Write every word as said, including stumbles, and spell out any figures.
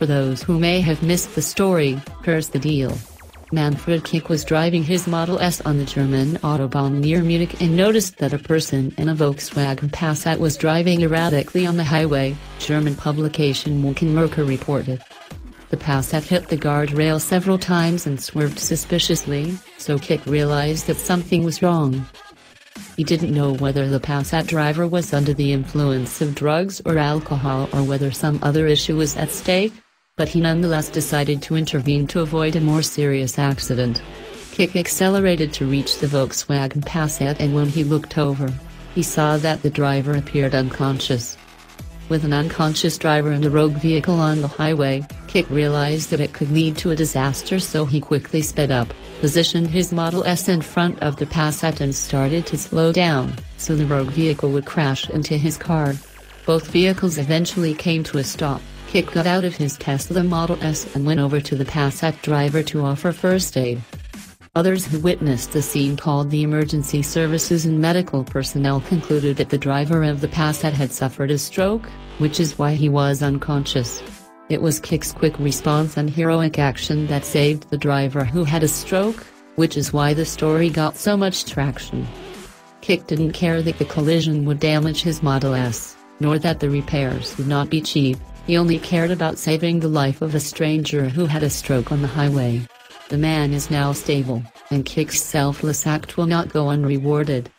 For those who may have missed the story, here's the deal. Manfred Kick was driving his Model S on the German Autobahn near Munich and noticed that a person in a Volkswagen Passat was driving erratically on the highway, German publication Wochenmerker reported. The Passat hit the guardrail several times and swerved suspiciously, so Kick realized that something was wrong. He didn't know whether the Passat driver was under the influence of drugs or alcohol or whether some other issue was at stake, but he nonetheless decided to intervene to avoid a more serious accident. Kick accelerated to reach the Volkswagen Passat, and when he looked over, he saw that the driver appeared unconscious. With an unconscious driver and a rogue vehicle on the highway, Kick realized that it could lead to a disaster, so he quickly sped up, positioned his Model S in front of the Passat and started to slow down, so the rogue vehicle would crash into his car. Both vehicles eventually came to a stop. Kick got out of his Tesla Model S and went over to the Passat driver to offer first aid. Others who witnessed the scene called the emergency services, and medical personnel concluded that the driver of the Passat had suffered a stroke, which is why he was unconscious. It was Kick's quick response and heroic action that saved the driver who had a stroke, which is why the story got so much traction. Kick didn't care that the collision would damage his Model S, nor that the repairs would not be cheap. He only cared about saving the life of a stranger who had a stroke on the highway. The man is now stable, and Kick's selfless act will not go unrewarded.